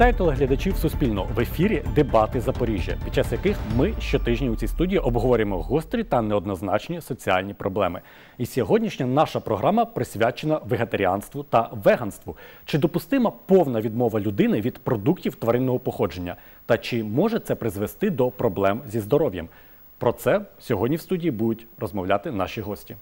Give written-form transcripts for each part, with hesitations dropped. Вітаю телеглядачів Суспільного. В ефірі «Дебати Запоріжжя», під час яких ми щотижня у цій студії обговорюємо гострі та неоднозначні соціальні проблеми. І сьогоднішня наша програма присвячена вегетаріанству та веганству. Чи допустима повна відмова людини від продуктів тваринного походження? Та чи може це призвести до проблем зі здоров'ям? Про це сьогодні в студії будуть розмовляти наші гості.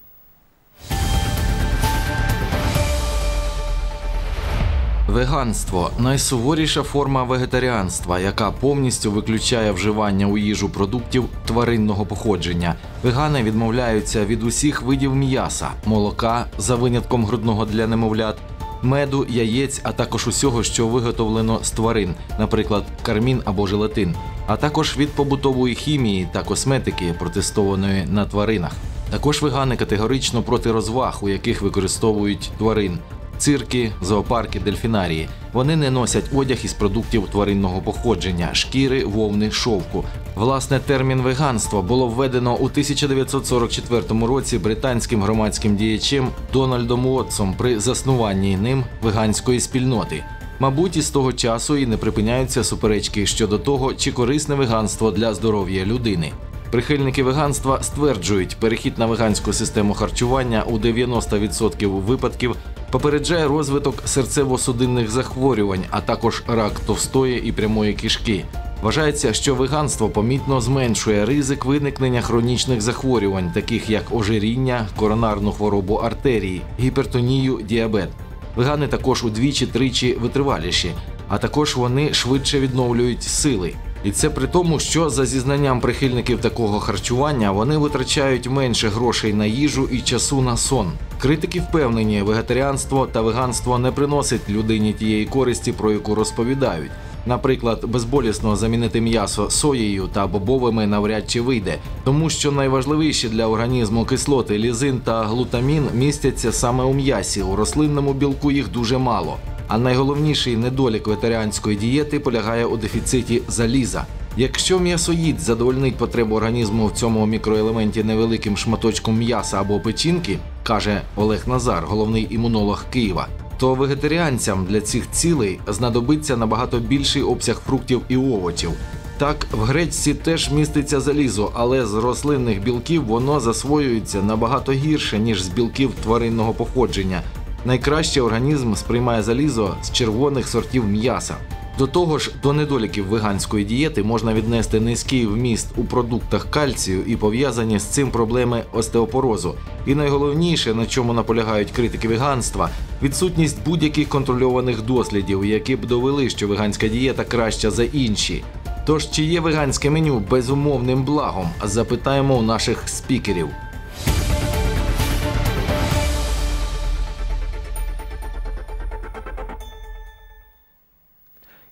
Веганство – найсуворіша форма вегетаріанства, яка повністю виключає вживання у їжу продуктів тваринного походження. Вегани відмовляються від усіх видів м'яса, молока, за винятком грудного для немовлят, меду, яєць, а також усього, що виготовлено з тварин, наприклад, кармін або желатин, а також від побутової хімії та косметики, протестованої на тваринах. Також вегани категорично проти розваг, у яких використовують тварин. Цирки, зоопарки, дельфінарії. Вони не носять одяг із продуктів тваринного походження – шкіри, вовни, шовку. Власне, термін «веганство» було введено у 1944 році британським громадським діячем Дональдом Уотцом при заснуванні ним веганської спільноти. Мабуть, із того часу і не припиняються суперечки щодо того, чи корисне веганство для здоров'я людини. Прихильники веганства стверджують, перехід на веганську систему харчування у 90% випадків попереджає розвиток серцево-судинних захворювань, а також рак товстої і прямої кишки. Вважається, що веганство помітно зменшує ризик виникнення хронічних захворювань, таких як ожиріння, коронарну хворобу артерії, гіпертонію, діабет. Вегани також удвічі-тричі витриваліші, а також вони швидше відновлюють сили. І це при тому, що, за зізнанням прихильників такого харчування, вони витрачають менше грошей на їжу і часу на сон. Критики впевнені, вегетаріанство та веганство не приносить людині тієї користі, про яку розповідають. Наприклад, безболісно замінити м'ясо соєю та бобовими навряд чи вийде, тому що найважливіші для організму кислоти лізин та глутамін містяться саме у м'ясі, у рослинному білку їх дуже мало. А найголовніший недолік вегетаріанської дієти полягає у дефіциті заліза. Якщо м'ясоїд задовольнить потребу організму в цьому мікроелементі невеликим шматочком м'яса або печінки, каже Олег Назар, головний імунолог Києва, то вегетаріанцям для цих цілей знадобиться набагато більший обсяг фруктів і овочів. Так, в гречці теж міститься залізо, але з рослинних білків воно засвоюється набагато гірше, ніж з білків тваринного походження. Найкраще організм сприймає залізо з червоних сортів м'яса. До того ж, до недоліків веганської дієти можна віднести низький вміст у продуктах кальцію і пов'язані з цим проблеми остеопорозу. І найголовніше, на чому наполягають критики веганства – відсутність будь-яких контрольованих дослідів, які б довели, що веганська дієта краща за інші. Тож, чи є веганське меню безумовним благом? Запитаємо у наших спікерів.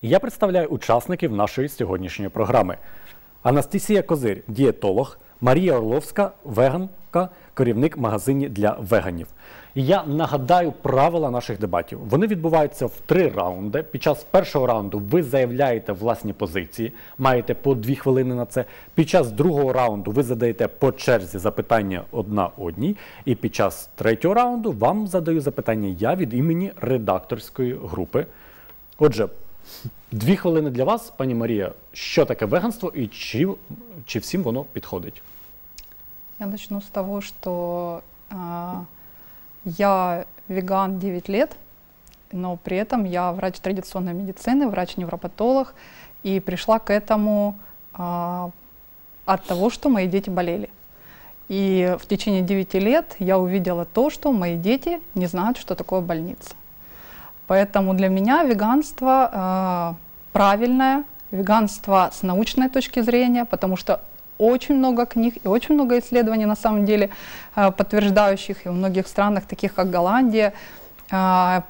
Я представляю учасників нашої сьогоднішньої програми. Анастасія Козирь – дієтолог, Марія Орловська – веганка, керівник магазинів для веганів. І я нагадаю правила наших дебатів. Вони відбуваються в 3 раунди. Під час першого раунду ви заявляєте власні позиції, маєте по 2 хвилини на це. Під час другого раунду ви задаєте по черзі запитання одна одній. І під час третього раунду вам задаю запитання я від імені редакторської групи. Отже, 2 хвилини для вас, пані Марія. Що таке веганство і чи всім воно підходить? Я начну з того, що я веган 9 лет, но при этом я врач традиционной медицины, врач-невропатолог, и пришла к этому от того, что мои дети болели. И в течение 9 лет я увидела то, что мои дети не знают, что такое больница. Поэтому для меня веганство правильное, веганство с научной точки зрения, потому что очень много книг и очень много исследований, на самом деле, подтверждающих, и в многих странах, таких как Голландия,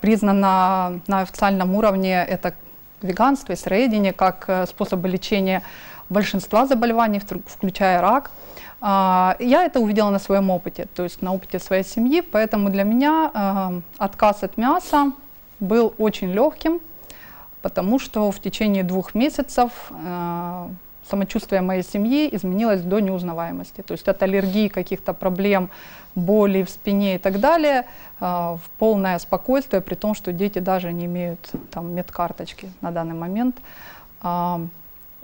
признано на официальном уровне это веганство и сыроедение как способы лечения большинства заболеваний, включая рак. Я это увидела на своем опыте, то есть на опыте своей семьи, поэтому для меня отказ от мяса был очень легким, потому что в течение 2 месяцев самочувствие моей семьи изменилось до неузнаваемости. То есть от аллергии, каких-то проблем, боли в спине и так далее, в полное спокойствие, при том, что дети даже не имеют там медкарточки на данный момент.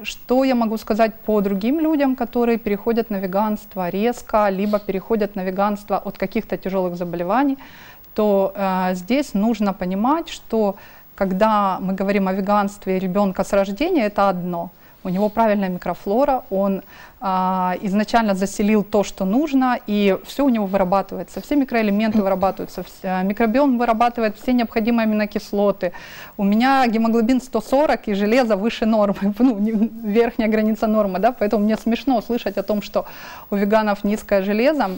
Что я могу сказать по другим людям, которые переходят на веганство резко, либо переходят на веганство от каких-то тяжелых заболеваний, то здесь нужно понимать, что когда мы говорим о веганстве ребенка с рождения, это одно. У него правильная микрофлора, он изначально заселил то, что нужно, и все у него вырабатывается, все микроэлементы вырабатываются, микробиом вырабатывает все необходимые аминокислоты. У меня гемоглобин 140 и железо выше нормы, ну, верхняя граница нормы, да? Поэтому мне смешно слышать о том, что у веганов низкое железо.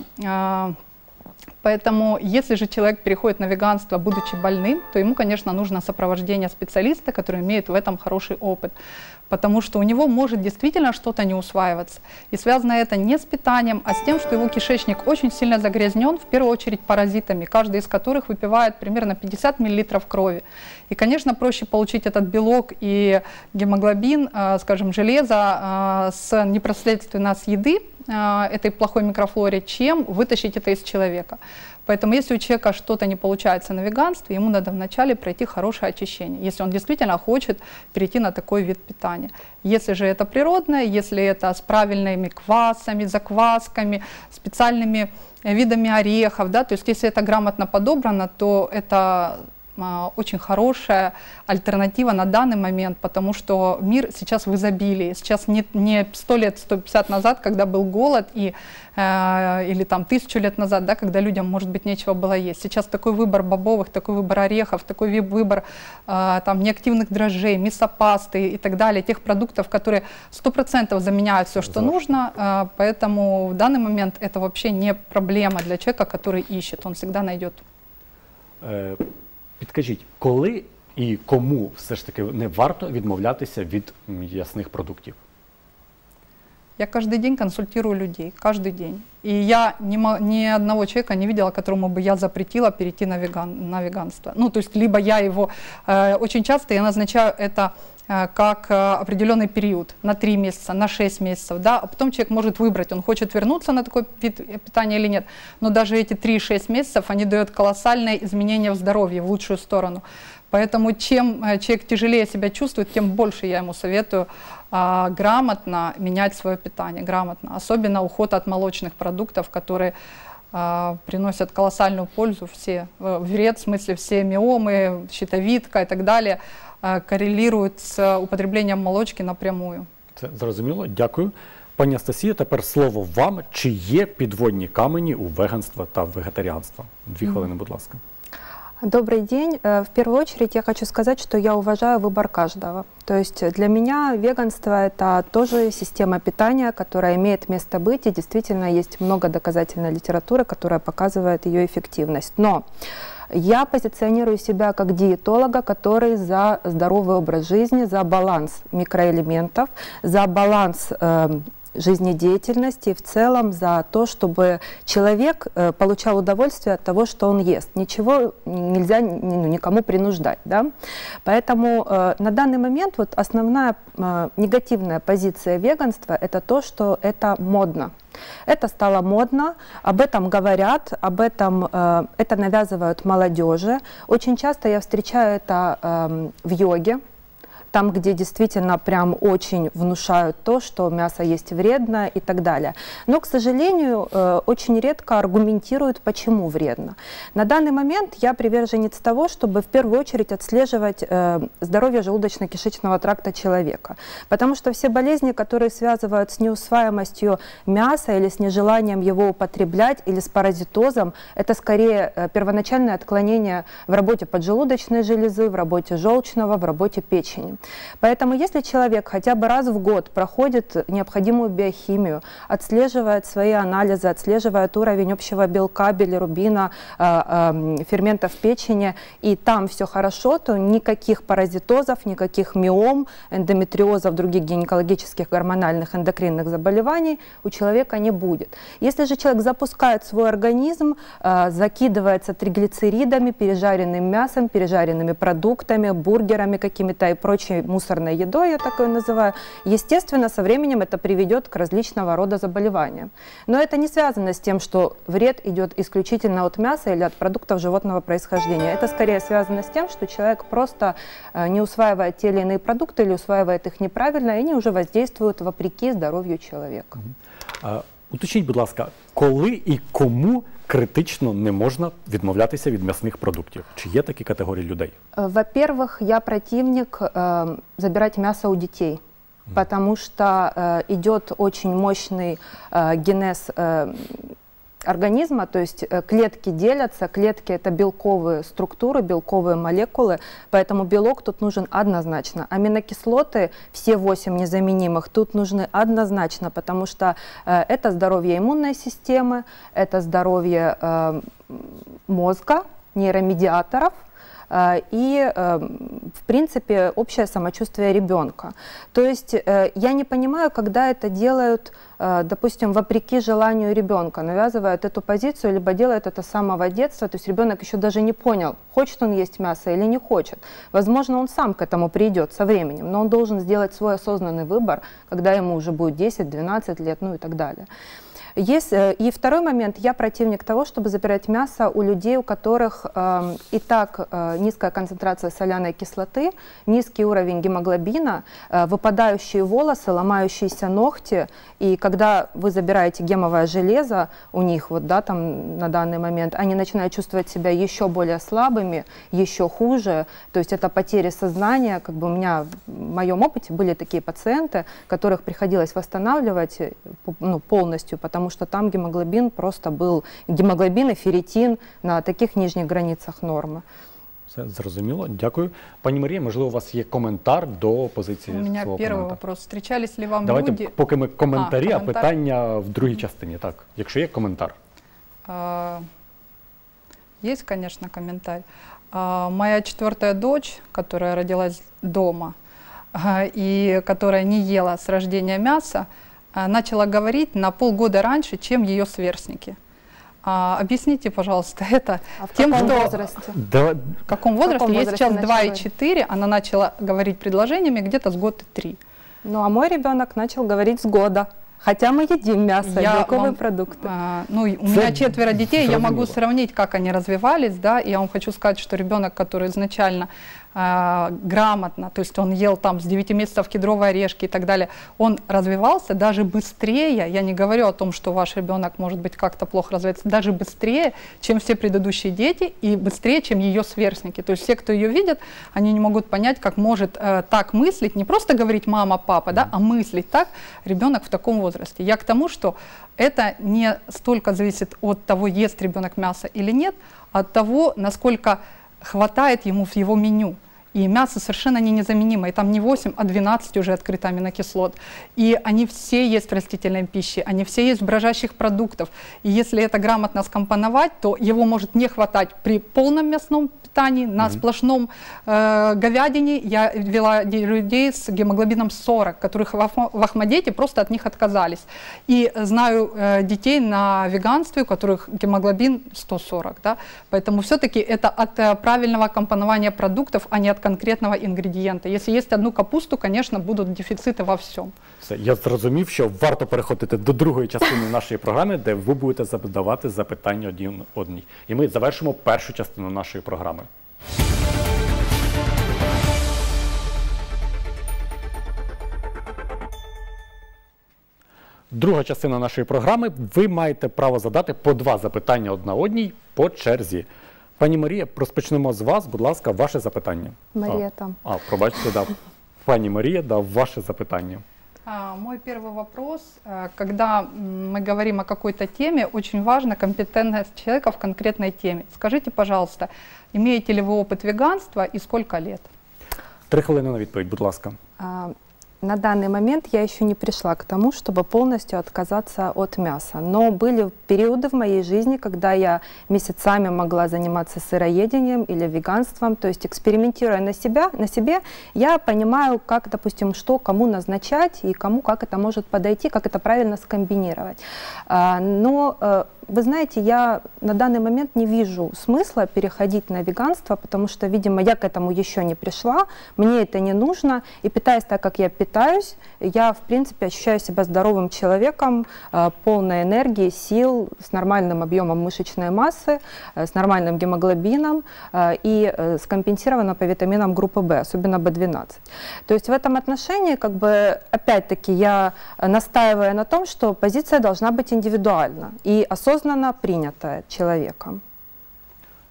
Поэтому, если же человек переходит на веганство, будучи больным, то ему, конечно, нужно сопровождение специалиста, который имеет в этом хороший опыт, потому что у него может действительно что-то не усваиваться. И связано это не с питанием, а с тем, что его кишечник очень сильно загрязнен, в первую очередь паразитами, каждый из которых выпивает примерно 50 мл крови. И, конечно, проще получить этот белок и гемоглобин, скажем, железо с непосредственно с еды, этой плохой микрофлоре, чем вытащить это из человека. Поэтому если у человека что-то не получается на веганстве, ему надо вначале пройти хорошее очищение, если он действительно хочет перейти на такой вид питания. Если же это природное, если это с правильными квасами, заквасками, специальными видами орехов, да, то есть если это грамотно подобрано, то это очень хорошая альтернатива на данный момент, потому что мир сейчас в изобилии. Сейчас не 100 лет, 150 назад, когда был голод, или там 1000 лет назад, да, когда людям, может быть, нечего было есть. Сейчас такой выбор бобовых, такой выбор орехов, такой выбор там, неактивных дрожжей, мисопасты и так далее, тех продуктов, которые 100% заменяют все, что нужно. Поэтому в данный момент это вообще не проблема для человека, который ищет, он всегда найдет. Підкажіть, коли і кому все ж таки не варто відмовлятися від м'ясних продуктів? Я каждый день консультирую людей, каждый день. И я ни одного человека не видела, которому бы я запретила перейти на веганство. Ну, то есть, либо я его... Очень часто я назначаю это как определенный период, на 3 месяца, на 6 месяцев, да, а потом человек может выбрать, он хочет вернуться на такое питание или нет, но даже эти 3-6 месяцев, они дают колоссальное изменение в здоровье, в лучшую сторону. Поэтому чем человек тяжелее себя чувствует, тем больше я ему советую грамотно менять свое питание, грамотно, особенно уход от молочных продуктов, которые приносят колоссальную пользу, все вред, в смысле все миомы, щитовидка и так далее, корелюють з употреблением молочки напрямую. Це зрозуміло, дякую. Пані Анастасія, тепер слово вам. Чи є підводні камені у веганства та вегетаріанства? 2 хвилини, будь ласка. Добрый день. В первую очередь я хочу сказать, что я уважаю выбор каждого. То есть для меня веганство – это тоже система питания, которая имеет место быть, и действительно есть много доказательной литературы, которая показывает ее эффективность. Но я позиционирую себя как диетолога, который за здоровый образ жизни, за баланс микроэлементов, за баланс жизнедеятельности и в целом за то, чтобы человек получал удовольствие от того, что он ест. Ничего нельзя никому принуждать. Да? Поэтому на данный момент вот основная негативная позиция веганства – это то, что это модно. Это стало модно, об этом говорят, об этом это навязывают молодежи. Очень часто я встречаю это в йоге. Там, где действительно прям очень внушают то, что мясо есть вредно и так далее. Но, к сожалению, очень редко аргументируют, почему вредно. На данный момент я приверженец того, чтобы в первую очередь отслеживать здоровье желудочно-кишечного тракта человека. Потому что все болезни, которые связывают с неусваиваемостью мяса или с нежеланием его употреблять, или с паразитозом, это скорее первоначальное отклонение в работе поджелудочной железы, в работе желчного, в работе печени. Поэтому если человек хотя бы раз в год проходит необходимую биохимию, отслеживает свои анализы, отслеживает уровень общего белка, билирубина, ферментов печени, и там все хорошо, то никаких паразитозов, никаких миом, эндометриозов, других гинекологических, гормональных, эндокринных заболеваний у человека не будет. Если же человек запускает свой организм, закидывается триглицеридами, пережаренным мясом, пережаренными продуктами, бургерами какими-то и прочими, по-русски мусорной едой, я так ее называю, естественно, со временем это приведет к различного рода заболеваниям. Но это не связано с тем, что вред идет исключительно от мяса или от продуктов животного происхождения. Это скорее связано с тем, что человек просто не усваивает те или иные продукты или усваивает их неправильно, и они уже воздействуют вопреки здоровью человека. Уточніть, будь ласка, коли і кому критично не можна відмовлятися від м'ясних продуктів? Чи є такі категорії людей? Во-первых, я противник забирать мясо у детей, потому что идет очень мощный генез организма, то есть клетки делятся, клетки — это белковые структуры, белковые молекулы, поэтому белок тут нужен однозначно. Аминокислоты, все 8 незаменимых, тут нужны однозначно, потому что это здоровье иммунной системы, это здоровье мозга, нейромедиаторов, и, в принципе, общее самочувствие ребенка. То есть я не понимаю, когда это делают, допустим, вопреки желанию ребенка, навязывают эту позицию, либо делают это с самого детства, то есть ребенок еще даже не понял, хочет он есть мясо или не хочет. Возможно, он сам к этому придет со временем, но он должен сделать свой осознанный выбор, когда ему уже будет 10-12 лет, ну и так далее. Есть, и второй момент, я противник того, чтобы забирать мясо у людей, у которых и так низкая концентрация соляной кислоты, низкий уровень гемоглобина, выпадающие волосы, ломающиеся ногти. И когда вы забираете гемовое железо у них, вот, да, там, на данный момент, они начинают чувствовать себя еще более слабыми, еще хуже. То есть это потери сознания. Как бы у меня в моем опыте были такие пациенты, которых приходилось восстанавливать, ну, полностью, потому что там гемоглобин просто был, гемоглобин и ферритин на таких нижніх границях норми. Все зрозуміло. Дякую. Пані Марія, можливо, у вас є коментар до позиції свого опонента? У мене перший вопрос. Встречались ли вам люди... Давайте, поки ми коментарі, а питання в другій частині. Так, якщо є коментар. Є, звісно, коментар. Моя четвертая дочь, которая родилась дома и которая не ела с рождения мяса, начала говорить на полгода раньше, чем ее сверстники. Объясните, пожалуйста, это тем, что... В каком возрасте? Ей сейчас 2,4, она начала говорить предложениями где-то с года 3. Ну, а мой ребенок начал говорить с года. Хотя мы едим мясо, белковые продукты. Ну, у меня четверо детей, я могу сравнить, как они развивались, да, и я вам хочу сказать, что ребенок, который изначально грамотно, то есть он ел там с 9 месяцев кедровые орешки и так далее, он развивался даже быстрее, я не говорю о том, что ваш ребенок может быть как-то плохо развивается, даже быстрее, чем все предыдущие дети и быстрее, чем ее сверстники. То есть все, кто ее видит, они не могут понять, как может так мыслить, не просто говорить мама, папа, да, а мыслить так ребенок в таком возрасте. Я к тому, что это не столько зависит от того, ест ребенок мясо или нет, а от того, насколько хватает ему в его меню. И мясо совершенно незаменимо. И там не 8, а 12 уже открыто аминокислот. И они все есть в растительной пище, они все есть в брожащих продуктах. И если это грамотно скомпоновать, то его может не хватать при полном мясном питании, на сплошном говядине. Я вела людей с гемоглобином 40, которых в Ахмадете просто от них отказались. И знаю детей на веганстве, у которых гемоглобин 140. Да? Поэтому все-таки это от правильного компонования продуктов, а не от конкретного інгредієнта. Якщо є одну капусту, звісно, будуть дефіцити во всьому. Я зрозумів, що варто переходити до другої частини нашої програми, де ви будете задавати запитання один одній. І ми завершимо першу частину нашої програми. Друга частина нашої програми. Ви маєте право задати по два запитання одна одній по черзі. Пані Марія, розпочнемо з вас, будь ласка, ваше запитання. Марія там. Пробачте, да. Пані Марія, да, ваше запитання. Мой первый вопрос. Когда мы говорим о какой-то теме, очень важна компетентность человека в конкретной теме. Скажите, пожалуйста, имеете ли вы опыт веганства и сколько лет? 3 хвилини на відповідь, будь ласка. На данный момент я еще не пришла к тому, чтобы полностью отказаться от мяса. Но были периоды в моей жизни, когда я месяцами могла заниматься сыроедением или веганством. То есть экспериментируя на себе, я понимаю, как, допустим, что кому назначать и кому как это может подойти, как это правильно скомбинировать. Но Вы знаете, я на данный момент не вижу смысла переходить на веганство, потому что, видимо, я к этому еще не пришла, мне это не нужно, и питаясь так, как я питаюсь, я, в принципе, ощущаю себя здоровым человеком, полной энергии, сил, с нормальным объемом мышечной массы, с нормальным гемоглобином и скомпенсировано по витаминам группы В, особенно В12. То есть в этом отношении, как бы, опять-таки, я настаиваю на том, что позиция должна быть индивидуальна и осознанно принята человеком.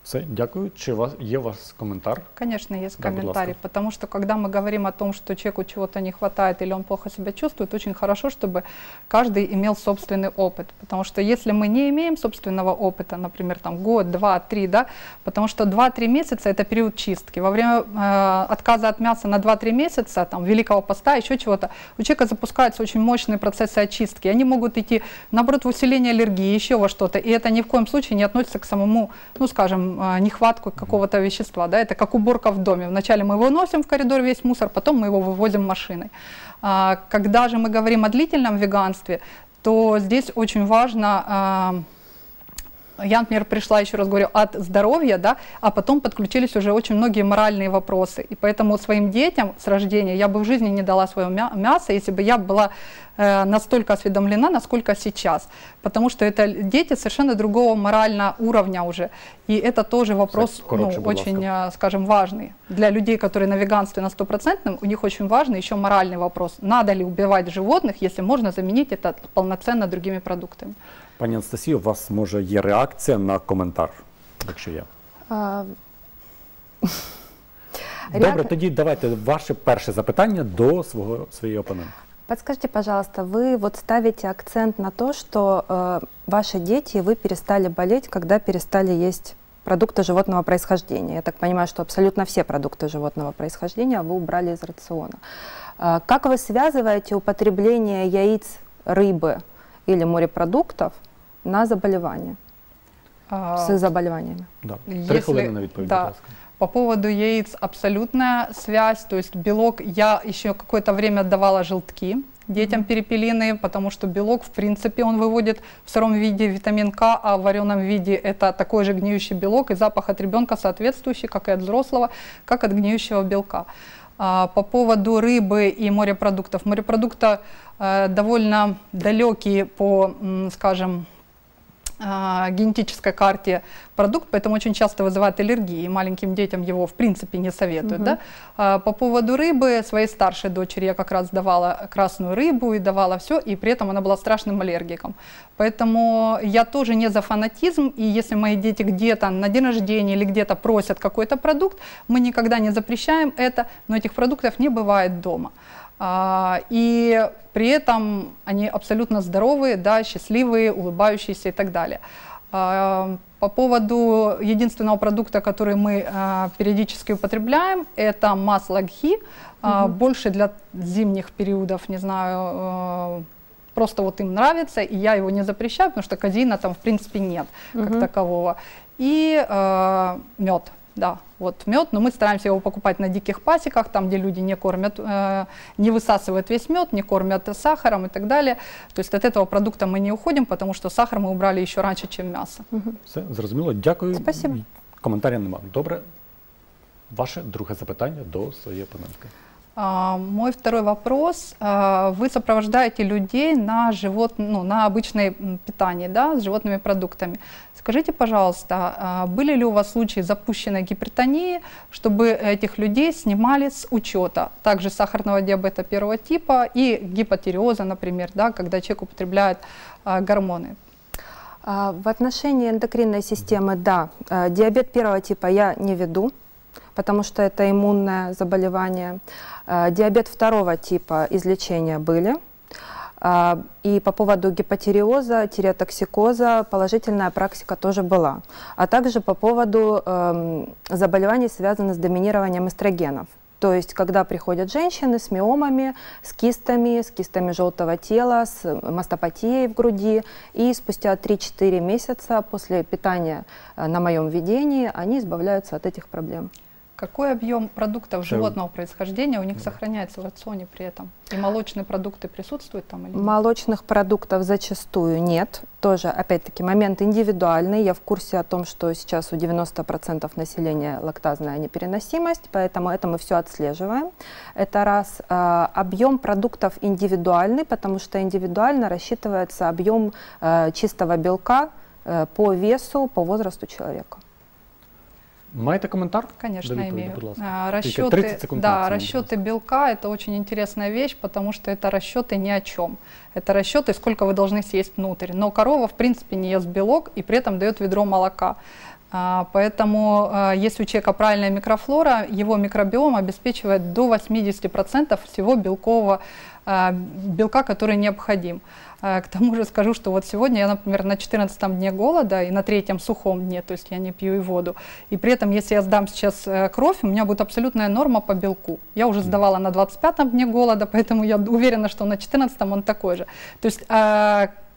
Все, дякую. Є у вас комментарий? Конечно, есть комментарий, потому что когда мы говорим о том, что человеку чего-то не хватает или он плохо себя чувствует, очень хорошо, чтобы каждый имел собственный опыт, потому что если мы не имеем собственного опыта, например, там год, два, три, да, потому что 2-3 месяца это период чистки, во время отказа от мяса на 2-3 месяца, там великого поста, еще чего-то, у человека запускаются очень мощные процессы очистки, они могут идти, наоборот, в усиление аллергии, еще во что-то, и это ни в коем случае не относится к самому, ну, скажем, нехватку какого-то вещества, да, это как уборка в доме. Вначале мы его носим в коридор весь мусор, потом мы его вывозим машиной. Когда же мы говорим о длительном веганстве, то здесь очень важно... Я, например, пришла, еще раз говорю, от здоровья, да, а потом подключились уже очень многие моральные вопросы. И поэтому своим детям с рождения я бы в жизни не дала свое мясо, если бы я была настолько осведомлена, насколько сейчас. Потому что это дети совершенно другого морального уровня уже. И это тоже вопрос, ну, очень, скажем, важный. Для людей, которые на веганстве на 100%, у них очень важный еще моральный вопрос. Надо ли убивать животных, если можно заменить это полноценно другими продуктами? Пані Анастасію, у вас, може, є реакція на коментар, якщо є? Добре, тоді давайте ваше перше запитання до своєї опонента. Подскажите, пожалуйста, вы вот ставите акцент на то, что ваши дети и вы перестали болеть, когда перестали есть продукты животного происхождения. Я так понимаю, что абсолютно все продукты животного происхождения вы убрали из рациона. Как вы связываете употребление яиц, рыбы или морепродуктов на заболевания, с заболеваниями? Да. По поводу яиц абсолютная связь, то есть белок, я еще какое-то время давала желтки детям перепелиные, потому что белок, в принципе, он выводит в сыром виде витамин К, а в вареном виде это такой же гниющий белок, и запах от ребенка соответствующий, как и от взрослого, как от гниющего белка. По поводу рыбы и морепродуктов. Морепродукты довольно далекие по, скажем, генетической карте продукт, поэтому очень часто вызывает аллергии, и маленьким детям его в принципе не советуют. Да? По поводу рыбы, своей старшей дочери я как раз давала красную рыбу и давала все, и при этом она была страшным аллергиком. Поэтому я тоже не за фанатизм, и если мои дети где-то на день рождения или где-то просят какой-то продукт, мы никогда не запрещаем это, но этих продуктов не бывает дома. И при этом они абсолютно здоровые, да, счастливые, улыбающиеся и так далее. По поводу единственного продукта, который мы периодически употребляем, это масло гхи, больше для зимних периодов, не знаю, просто вот им нравится, и я его не запрещаю, потому что казеина там в принципе нет как такового. И мед. Да, вот мед, но мы стараемся его покупать на диких пасеках, там, где люди не кормят, не высасывают весь мед, не кормят сахаром и так далее. То есть от этого продукта мы не уходим, потому что сахар мы убрали еще раньше, чем мясо. Все, зрозуміло. Дякую. Спасибо. Коментаря нема. Добре. Ваше друге запитання до своєї опонентки. Мой второй вопрос. Вы сопровождаете людей на обычном питании, да, с животными продуктами. Скажите, пожалуйста, были ли у вас случаи запущенной гипертонии, чтобы этих людей снимали с учета? Также сахарного диабета 1 типа и гипотиреоза, например, да, когда человек употребляет гормоны. В отношении эндокринной системы, да, диабет 1 типа я не веду, потому что это иммунное заболевание. Диабет 2 типа излечения были. И по поводу гипотиреоза, тиреотоксикоза положительная практика тоже была. А также по поводу заболеваний, связанных с доминированием эстрогенов. То есть, когда приходят женщины с миомами, с кистами желтого тела, с мастопатией в груди, и спустя 3-4 месяца после питания на моем ведении они избавляются от этих проблем. Какой объем продуктов животного происхождения у них сохраняется в рационе при этом? И молочные продукты присутствуют там или нет? Молочных продуктов зачастую нет. Тоже, опять-таки, момент индивидуальный. Я в курсе о том, что сейчас у 90% населения лактазная непереносимость, поэтому это мы все отслеживаем. Это раз. Объем продуктов индивидуальный, потому что индивидуально рассчитывается объем чистого белка по весу, по возрасту человека. Маете комментарий? Конечно, имею. Расчеты белка – это очень интересная вещь, потому что это расчеты ни о чем. Это расчеты, сколько вы должны съесть внутрь. Но корова, в принципе, не ест белок и при этом дает ведро молока. Поэтому, если у человека правильная микрофлора, его микробиом обеспечивает до 80% всего белка, который необходим. К тому же скажу, что вот сегодня я, например, на 14-м дне голода и на 3-м сухом дне, то есть я не пью и воду. И при этом, если я сдам сейчас кровь, у меня будет абсолютная норма по белку. Я уже сдавала на 25-м дне голода, поэтому я уверена, что на 14-м он такой же. То есть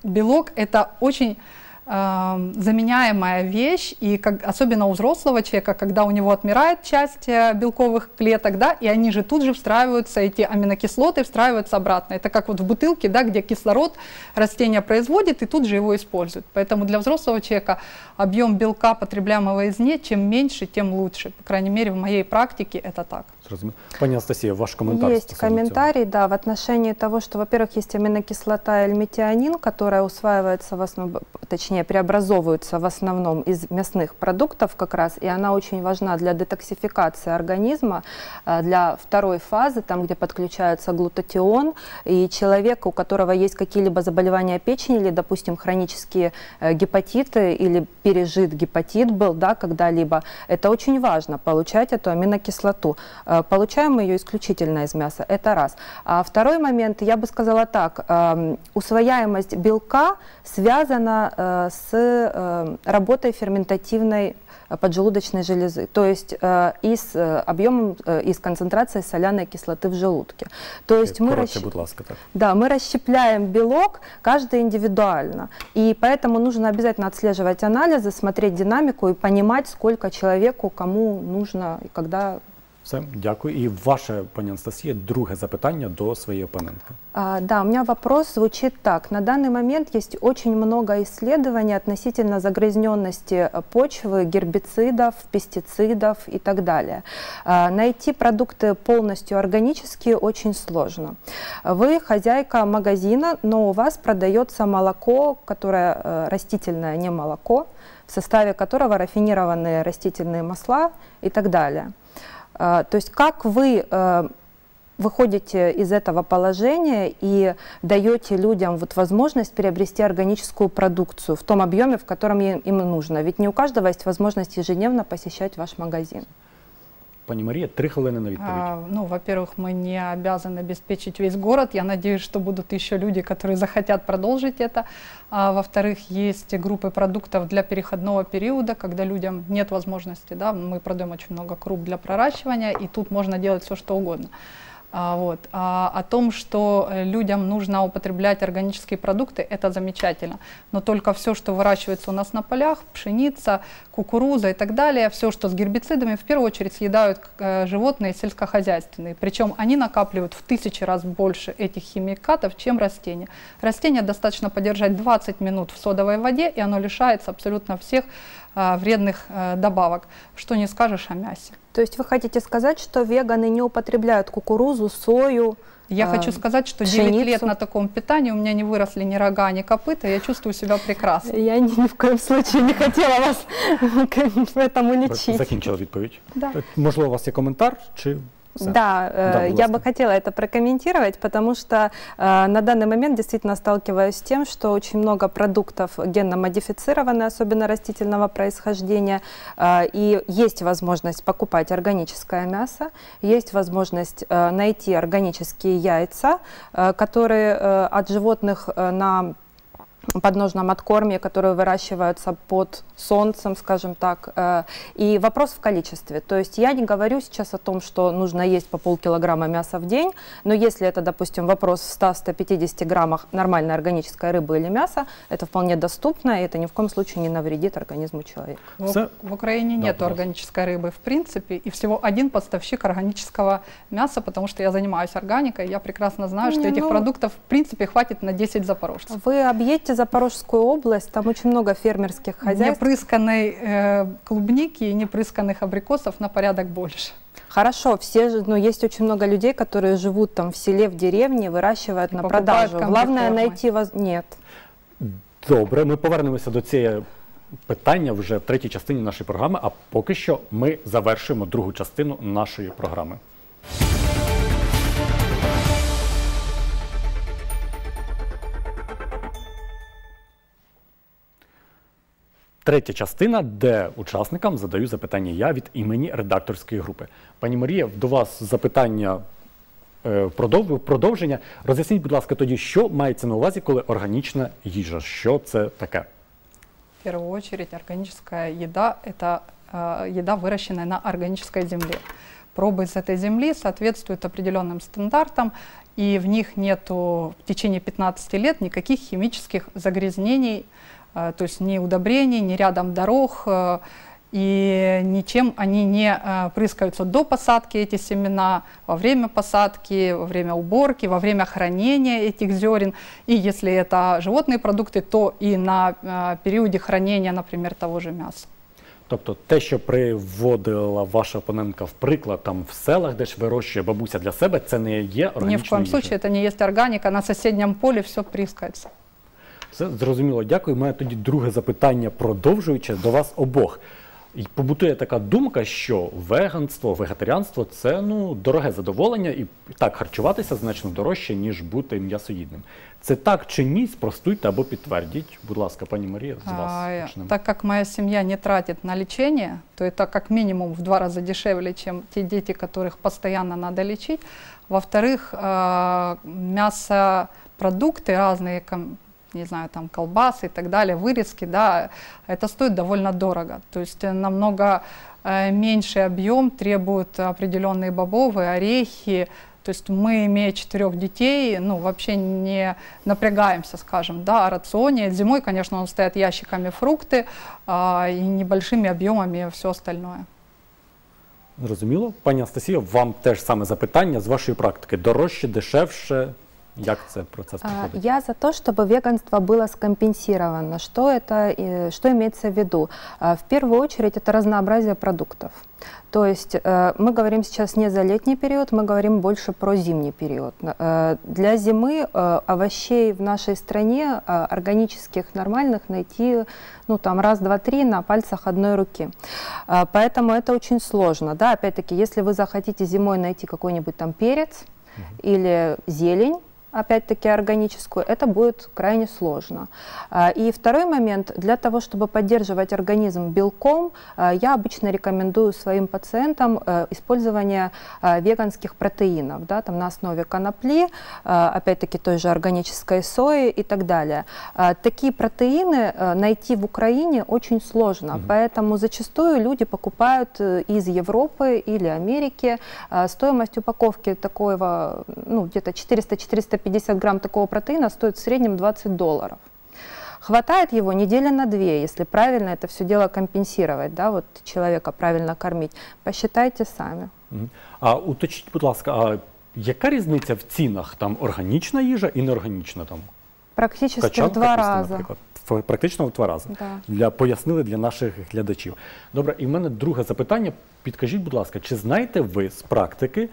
белок – это очень заменяемая вещь, и особенно у взрослого человека, когда у него отмирает часть белковых клеток, да, и они же тут же встраиваются, эти аминокислоты встраиваются обратно. Это как вот в бутылке, да, где кислород растение производит и тут же его используют. Поэтому для взрослого человека объем белка, потребляемого извне, чем меньше, тем лучше. По крайней мере, в моей практике это так. Пани Анастасия, ваш комментарий. Есть комментарий, да, в отношении того, что, во-первых, есть аминокислота L-метионин, которая усваивается в основном, точнее, преобразовывается в основном из мясных продуктов как раз, и она очень важна для детоксификации организма, для второй фазы, там, где подключается глутатион, и человек, у которого есть какие-либо заболевания печени или, допустим, хронические гепатиты или пережит гепатит был, да, когда-либо, это очень важно, получать эту аминокислоту. Получаем мы ее исключительно из мяса, это раз. А второй момент, я бы сказала так, усвояемость белка связана с работой ферментативной поджелудочной железы, то есть и с объемом, и с концентрацией соляной кислоты в желудке. То есть мы расщепляем белок, каждый индивидуально, и поэтому нужно обязательно отслеживать анализы, смотреть динамику и понимать, сколько человеку, кому нужно и когда. Все, дякую. И ваше, пані Анастасія, другое запитание до своей оппонентки. Да, у меня вопрос звучит так. На данный момент есть очень много исследований относительно загрязненности почвы, гербицидов, пестицидов и так далее. Найти продукты полностью органические очень сложно. Вы хозяйка магазина, но у вас продается молоко, которое растительное, не молоко, в составе которого рафинированные растительные масла и так далее. То есть как вы выходите из этого положения и даете людям вот возможность приобрести органическую продукцию в том объеме, в котором им нужно? Ведь не у каждого есть возможность ежедневно посещать ваш магазин. Пани Мария, 3 хвилини на відповідь. Ну, во-первых, мы не обязаны обеспечить весь город. Я надеюсь, что будут еще люди, которые захотят продолжить это. Во-вторых, есть группы продуктов для переходного периода, когда людям нет возможности. Да, мы продаем очень много круп для проращивания, и тут можно делать все, что угодно. Вот. О том, что людям нужно употреблять органические продукты, это замечательно. Но только все, что выращивается у нас на полях, пшеница, кукуруза и так далее, все, что с гербицидами, в первую очередь съедают животные сельскохозяйственные. Причем они накапливают в 1000 раз больше этих химикатов, чем растения. Растения достаточно подержать 20 минут в содовой воде, и оно лишается абсолютно всех вредных добавок. Что не скажешь о мясе. То есть вы хотите сказать, что веганы не употребляют кукурузу, сою? Я хочу сказать, что 9 пшеницу. Лет на таком питании у меня не выросли ни рога, ни копыта, я чувствую себя прекрасно. Я ни в коем случае не хотела вас в этом уличить. Закінчила відповідь. Да. Можливо, у вас є коментар? Чи... Да, я бы хотела это прокомментировать, потому что на данный момент действительно сталкиваюсь с тем, что очень много продуктов генно-модифицированы, особенно растительного происхождения, и есть возможность покупать органическое мясо, есть возможность найти органические яйца, которые от животных на подножном откорме, которые выращиваются под солнцем, скажем так. И вопрос в количестве. То есть я не говорю сейчас о том, что нужно есть по полкилограмма мяса в день, но если это, допустим, вопрос в 100-150 граммах нормальной органической рыбы или мяса, это вполне доступно, и это ни в коем случае не навредит организму человека. В Украине нет органической рыбы в принципе, и всего один поставщик органического мяса, потому что я занимаюсь органикой, я прекрасно знаю, что этих продуктов в принципе хватит на 10 запорожцев. Вы объедете Запорожскую область, там очень много фермерских хозяйств. Непрысканной клубники и непрысканных абрикосов на порядок больше. Хорошо, все же, но есть очень много людей, которые живут там в селе, в деревне, выращивают на продажу. Главное найти нет. Добре, ми повернемося до цієї питання вже в третій частині нашої програми, а поки що ми завершуємо другу частину нашої програми. Третя частина, де учасникам задаю запитання я від імені редакторської групи. Пані Марія, до вас запитання продовження. Роз'ясніть, будь ласка, тоді, що мається на увазі, коли органічна їжа? Що це таке? В першу чергу, органічна їжа – це їжа, вирощена на органічній землі. Пробы с этой земли соответствуют определенным стандартам, и в них нету в течение 15 лет никаких химических загрязнений, то есть ни удобрений, ни рядом дорог, и ничем они не прыскаются до посадки, эти семена, во время посадки, во время уборки, во время хранения этих зерен. И если это животные продукты, то и на периоде хранения, например, того же мяса. Тобто те, що приводила ваша опонентка в приклад, там в селах, де ж вирощує бабуся для себе, це не є органічна їжа? Ні, в коєм випадку, це не є органіка, на сусідньому полі все прискається. Все зрозуміло, дякую. Маю тоді друге запитання, продовжуючи до вас обох. І побутує така думка, що веганство, вегетаріанство – це дороге задоволення, і так харчуватися значно дорожче, ніж бути м'ясоїдним. Це так чи ні? Спростуйте або підтвердіть. Будь ласка, пані Марія, з вас почнемо. Так як моя сім'я не тратить на лікування, то це як мінімум в 2 рази дешевле, ніж ті діти, яких постійно треба лікувати. Во-вторых, м'ясопродукти різні, не знаю, там колбасы и так далее, вырезки, да, это стоит довольно дорого. То есть намного меньший объем требуют определенные бобовые, орехи. То есть мы, имея 4 детей, вообще не напрягаемся, скажем, да, о рационе. Зимой, конечно, он стоит ящиками фрукты и небольшими объемами все остальное. Зрозуміло. Пані Анастасія, вам теж саме запитання з вашої практики. Дорожче, дешевше? Как этот процесс проходит? Я за то, чтобы веганство было скомпенсировано. Что имеется в виду? В первую очередь это разнообразие продуктов. То есть мы говорим сейчас не за летний период, мы говорим больше про зимний период. Для зимы овощей в нашей стране органических, нормальных найти там раз, два, три на пальцах одной руки. Поэтому это очень сложно. Да? Опять-таки, если вы захотите зимой найти какой-нибудь там перец или зелень, опять-таки органическую, это будет крайне сложно. И второй момент, для того, чтобы поддерживать организм белком, я обычно рекомендую своим пациентам использование веганских протеинов, да, там на основе конопли, опять-таки той же органической сои и так далее. Такие протеины найти в Украине очень сложно, поэтому зачастую люди покупают из Европы или Америки. Стоимость упаковки такого, где-то 400-450 грамм такого протеина стоит в среднем $20. Хватает его недели на 2, если правильно это все дело компенсировать, да, вот человека правильно кормить. Посчитайте сами. А уточніть, будь ласка, а яка різниця в цінах, там органічна їжа і неорганічна? Там? Практично в 2 рази. Наприклад. Практично в 2 рази. Пояснили для наших глядачів. Добре, і в мене друге запитання. Підкажіть, будь ласка, чи знаєте ви з практики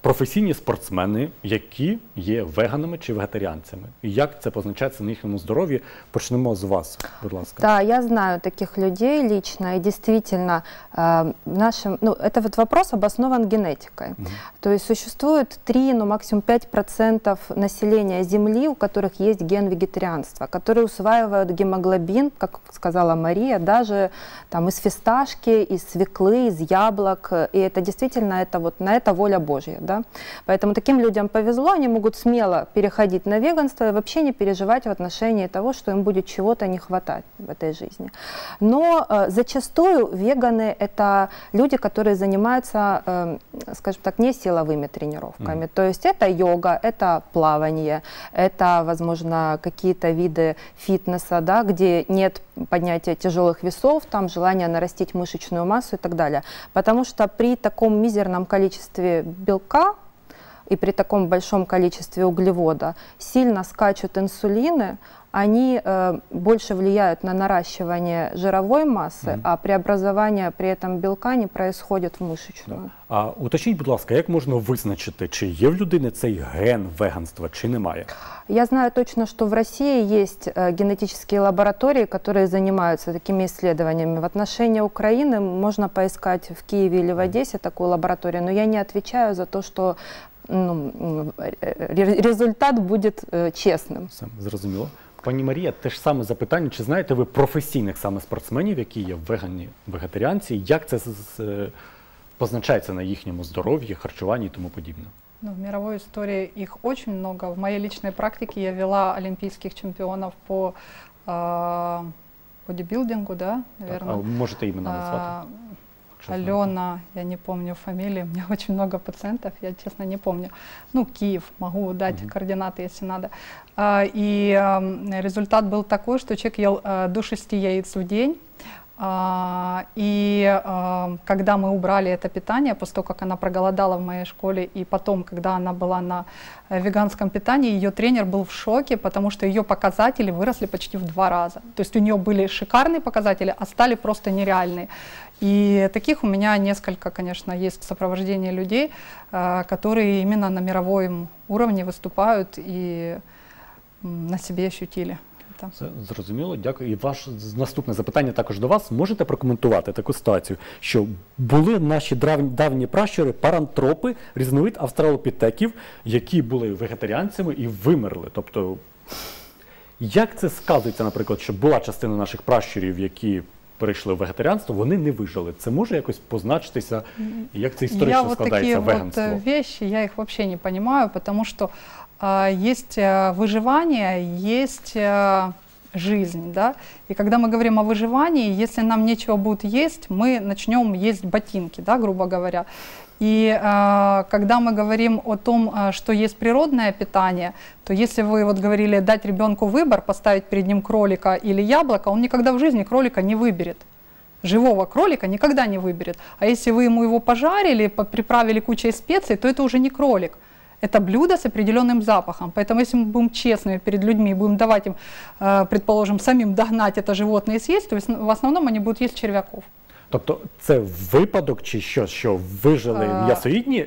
професійні спортсмени, які є веганами чи вегетаріанцями? І як це позначається на їхньому здоров'ї? Почнемо з вас, будь ласка. Так, я знаю таких людей лично, і дійсно, этот вопрос обоснован генетикой. То есть существует 3, ну максимум 5% населения Земли, у которых есть ген вегетарианства, которые усваивают гемоглобин, как сказала Мария, даже там из фисташки, из свеклы, из яблок. И это действительно, на это воля Бога. Божье. Да? Поэтому таким людям повезло, они могут смело переходить на веганство и вообще не переживать в отношении того, что им будет чего-то не хватать в этой жизни. Но зачастую веганы – это люди, которые занимаются, скажем так, не силовыми тренировками. То есть это йога, это плавание, это, возможно, какие-то виды фитнеса, да, где нет поднятия тяжелых весов, там желание нарастить мышечную массу и так далее. Потому что при таком мизерном количестве белка и при таком большом количестве углевода сильно скачут инсулины, они больше влияют на наращивание жировой массы, а преобразование при этом белка не происходит в мышечную. Да. А уточніть, будь ласка, як можна визначити, чи є в людини цей ген веганства, чи немає? Я знаю точно, что в России есть генетические лаборатории, которые занимаются такими исследованиями. В отношении Украины можно поискать в Киеве или в Одессе такую лабораторию, но я не отвечаю за то, что ну, результат будет честным. Зрозуміло. Пані Марія, те ж саме запитання, чи знаєте ви професійних саме спортсменів, які є вегані, вегетаріанці, як це позначається на їхньому здоров'ї, харчуванні і тому подібне? Ну, в мировой истории их очень много. В моей личной практике я вела олимпийских чемпионов по бодибилдингу, да, наверное. А можете имена назвать? Алена, я не помню фамилии, у меня очень много пациентов, я, честно, не помню. Ну, Киев, могу дать координаты, если надо. И результат был такой, что человек ел до 6 яиц в день. И когда мы убрали это питание, после того, как она проголодала в моей школе, и потом, когда она была на веганском питании, ее тренер был в шоке, потому что ее показатели выросли почти в 2 раза. То есть у нее были шикарные показатели, а стали просто нереальные. И таких у меня несколько, конечно, есть в сопровождении людей, которые именно на мировом уровне выступают и на себе ощутили. Все зрозуміло, дякую. І ваше наступне запитання також до вас. Можете прокоментувати таку ситуацію, що були наші давні пращури парантропи, різновид австралопітеків, які були вегетаріанцями і вимерли. Тобто, як це сказується, наприклад, що була частина наших пращурів, які перейшли в вегетаріанство, вони не вижили. Це може якось позначитися, як це історично складається веганство? Я такі речі, я їх взагалі не розумію, тому що есть выживание, есть жизнь, да? И когда мы говорим о выживании, если нам нечего будет есть, мы начнем есть ботинки, да, грубо говоря. И когда мы говорим о том, что есть природное питание, то если вы вот говорили дать ребенку выбор, поставить перед ним кролика или яблоко, он никогда в жизни кролика не выберет. Живого кролика никогда не выберет. А если вы ему его пожарили, приправили кучей специй, то это уже не кролик. Это блюдо с определенным запахом. Поэтому если мы будем честными перед людьми и будем давать им, предположим, самим догнать это животное и съесть, то в основном они будут есть червяков. Тобто це випадок чи що, що вижили м'ясоїдні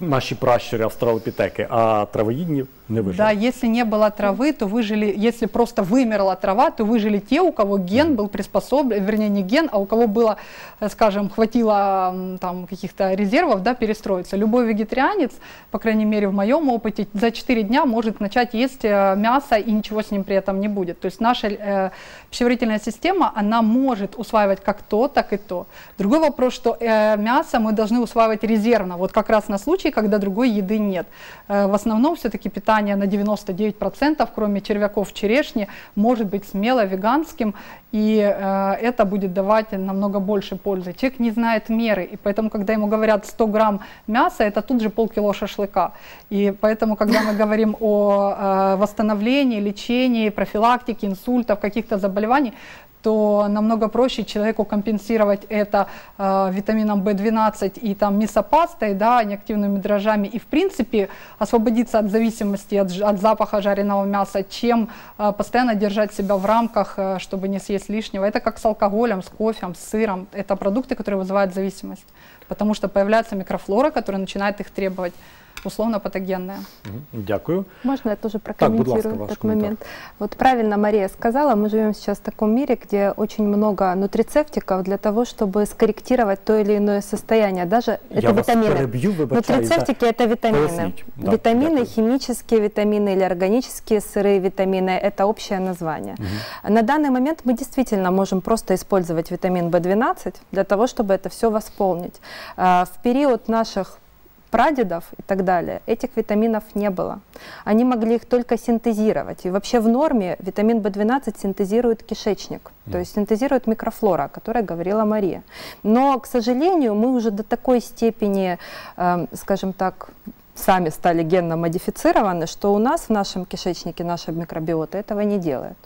наші пращури австралопітеки, а травоїдні не выжили? Да, если не было травы, то выжили, если просто вымерла трава, то выжили те, у кого ген был приспособлен, вернее не ген, а у кого было, скажем, хватило там каких-то резервов, да, перестроиться. Любой вегетарианец, по крайней мере в моем опыте, за 4 дня может начать есть мясо и ничего с ним при этом не будет. То есть наша пищеварительная система, она может усваивать как то, так и то. Другой вопрос, что мясо мы должны усваивать резервно, вот как раз на случай, когда другой еды нет. В основном все-таки питание на 99%, кроме червяков, черешни, может быть смело веганским, и это будет давать намного больше пользы. Человек не знает меры, и поэтому, когда ему говорят 100 грамм мяса, это тут же полкило шашлыка. И поэтому, когда мы говорим о восстановлении, лечении, профилактике инсультов, каких-то заболеваний, то намного проще человеку компенсировать это витамином B12 и там мисопастой, да, неактивными дрожжами, и в принципе освободиться от зависимости от запаха жареного мяса, чем постоянно держать себя в рамках, чтобы не съесть лишнего. Это как с алкоголем, с кофе, с сыром. Это продукты, которые вызывают зависимость, потому что появляется микрофлора, которая начинает их требовать. Условно патогенная. Дякую. Можно я тоже прокомментирую этот момент? Вот правильно Мария сказала, мы живем сейчас в таком мире, где очень много нутрицептиков для того, чтобы скорректировать то или иное состояние. Даже это витамины. Нутрицептики это витамины. Да, витамины, дякую. Химические витамины или органические сырые витамины, это общее название. На данный момент мы действительно можем просто использовать витамин В12 для того, чтобы это все восполнить. В период наших прадедов и так далее, этих витаминов не было. Они могли их только синтезировать. И вообще в норме витамин В12 синтезирует кишечник, то есть синтезирует микрофлора, о которой говорила Мария. Но, к сожалению, мы уже до такой степени, скажем так, сами стали генно модифицированы, что у нас в нашем кишечнике наша микробиота этого не делает.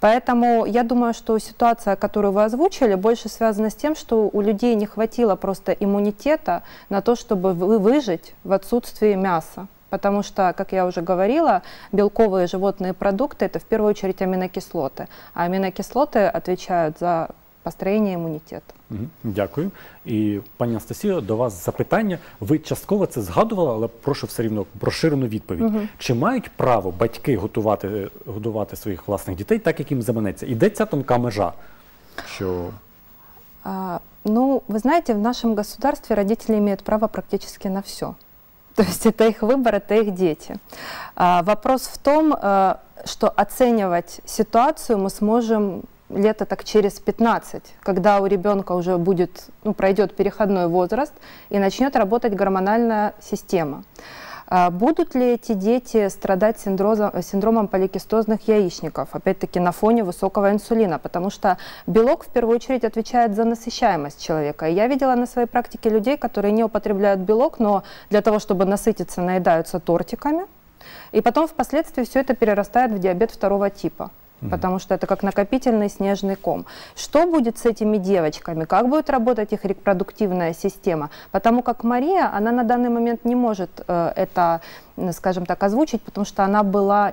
Поэтому я думаю, что ситуация, которую вы озвучили, больше связана с тем, что у людей не хватило просто иммунитета на то, чтобы выжить в отсутствии мяса. Потому что, как я уже говорила, белковые животные продукты – это в первую очередь аминокислоты. А аминокислоты отвечают за построєння імунітету. Дякую. І, пані Анастасія, до вас запитання. Ви частково це згадували, але прошу все рівно розширену відповідь. Чи мають право батьки годувати своїх власних дітей так, як їм заманеться? І де ця тонка межа? Ну, ви знаєте, в нашому державі батьки мають право практично на все. Тобто, це їх вибір, це їх діти. Вопрос в тому, що оцінювати ситуацію ми зможемо лет так через 15, когда у ребенка уже будет, пройдет переходной возраст и начнет работать гормональная система. Будут ли эти дети страдать синдромом поликистозных яичников, опять-таки на фоне высокого инсулина, потому что белок в первую очередь отвечает за насыщаемость человека. И я видела на своей практике людей, которые не употребляют белок, но для того, чтобы насытиться, наедаются тортиками, и потом впоследствии все это перерастает в диабет 2 типа. Потому что это как накопительный снежный ком. Что будет с этими девочками? Как будет работать их репродуктивная система? Потому как Мария, она на данный момент не может это, скажем так, озвучить, потому что она была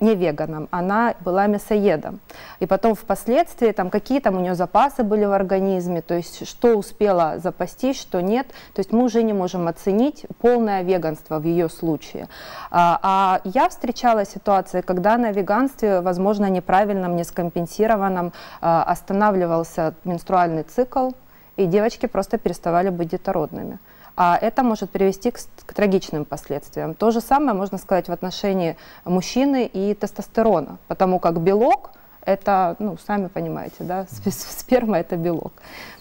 не веганом, она была мясоедом. И потом впоследствии, какие там у нее запасы были в организме, то есть что успела запастись, что нет. То есть мы уже не можем оценить полное веганство в ее случае. А я встречала ситуации, когда на веганстве, возможно, неправильном, нескомпенсированном останавливался менструальный цикл, и девочки просто переставали быть детородными. А это может привести к трагичным последствиям. То же самое можно сказать в отношении мужчины и тестостерона, потому как белок – это, сами понимаете, да, сперма – это белок.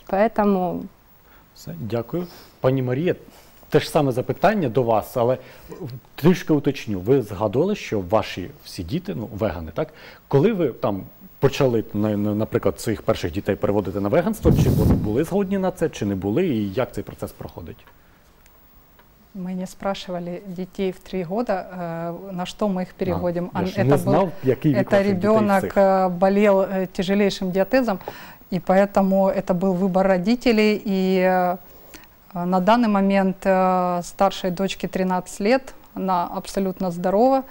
Поэтому… Дякую. Пані Марія, те ж саме запитання до вас, але трішки уточню. Ви згадували, що ваші всі діти, вегани, так? Коли ви там… почали, наприклад, своїх перших дітей переводити на веганство, чи вони були згодні на це, чи не були, і як цей процес проходить? Мы не спрашивали детей в 3 года, на что мы их переводим. Это ребенок болел тяжелейшим диатезом, и поэтому это был выбор родителей. И на данный момент старшей дочке 13 лет, она абсолютно здорова.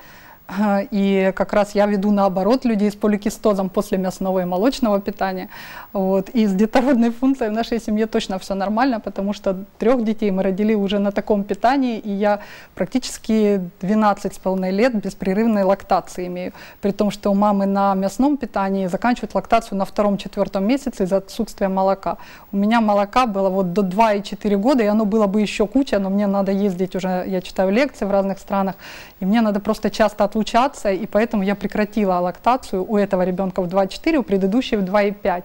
И как раз я веду наоборот людей с поликистозом после мясного и молочного питания. Вот. И с детородной функцией в нашей семье точно все нормально, потому что 3 детей мы родили уже на таком питании, и я практически 12,5 лет беспрерывной лактации имею. При том, что у мамы на мясном питании заканчивают лактацию на 2-4 месяце из-за отсутствия молока. У меня молока было вот до 2,4 года, и оно было бы еще куча, но мне надо ездить уже, я читаю лекции в разных странах, и мне надо просто часто отсутствовать. И поэтому я прекратила лактацию у этого ребенка в 2,4, у предыдущей в 2,5.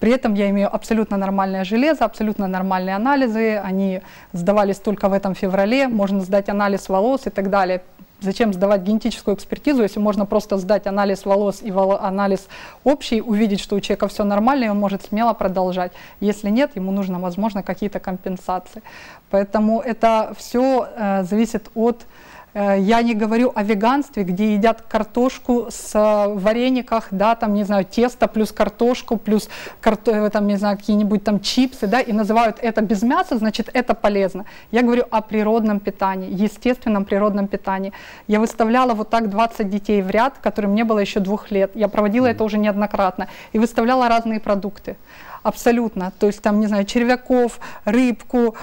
При этом я имею абсолютно нормальное железо, абсолютно нормальные анализы. Они сдавались только в этом феврале. Можно сдать анализ волос и так далее. Зачем сдавать генетическую экспертизу, если можно просто сдать анализ волос и анализ общий, увидеть, что у человека все нормально, и он может смело продолжать. Если нет, ему нужно, возможно, какие-то компенсации. Поэтому это все зависит от… Я не говорю о веганстве, где едят картошку в варениках, да, там, не знаю, тесто плюс картошку, плюс там, не знаю, какие-нибудь там чипсы, да, и называют это без мяса, значит, это полезно. Я говорю о природном питании, естественном природном питании. Я выставляла вот так 20 детей в ряд, которым не было еще 2 лет. Я проводила это уже неоднократно и выставляла разные продукты. Абсолютно. То есть там, не знаю, червяков, рыбку,